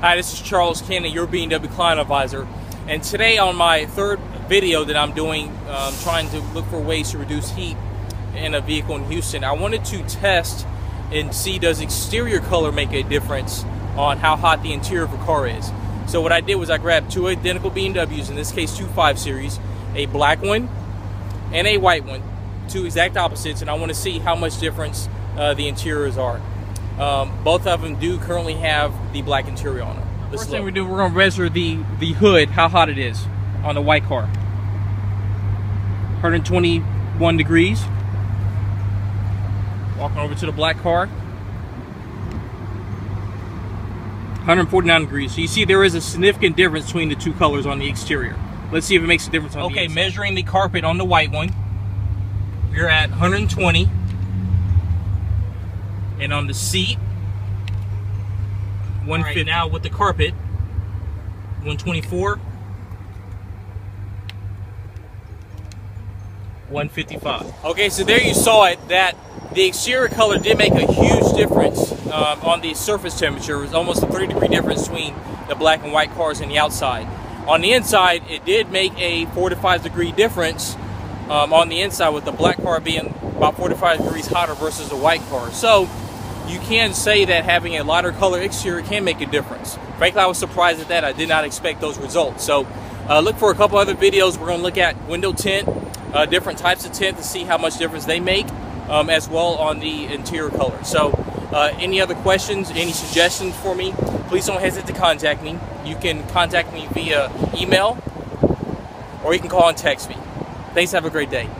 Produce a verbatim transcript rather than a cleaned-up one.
Hi, this is Charles Cannon, your B M W Client Advisor, and today on my third video that I'm doing, um, trying to look for ways to reduce heat in a vehicle in Houston, I wanted to test and see, does exterior color make a difference on how hot the interior of a car is? So what I did was I grabbed two identical B M Ws, in this case two five series, a black one and a white one, two exact opposites, and I want to see how much difference uh, the interiors are. Um, both of them do currently have the black interior on them. Let's First look. thing we do, we're going to measure the, the hood, how hot it is on the white car. one hundred twenty-one degrees. Walking over to the black car. one hundred forty-nine degrees. So you see there is a significant difference between the two colors on the exterior. Let's see if it makes a difference on okay, the Okay, measuring the carpet on the white one, we're at one hundred twenty. And on the seat, one fifty. Right, now with the carpet, one twenty-four, one fifty-five. Okay, so there you saw it, that the exterior color did make a huge difference um, on the surface temperature. It was almost a thirty degree difference between the black and white cars and the outside. On the inside, it did make a four to five degree difference um, on the inside, with the black car being about forty-five degrees hotter versus a white car. So you can say that having a lighter color exterior can make a difference. Frankly, I was surprised at that. I did not expect those results. So uh, look for a couple other videos. We're going to look at window tint, uh, different types of tint to see how much difference they make, um, as well on the interior color. So uh, any other questions, any suggestions for me, please don't hesitate to contact me. You can contact me via email, or you can call and text me. Thanks. Have a great day.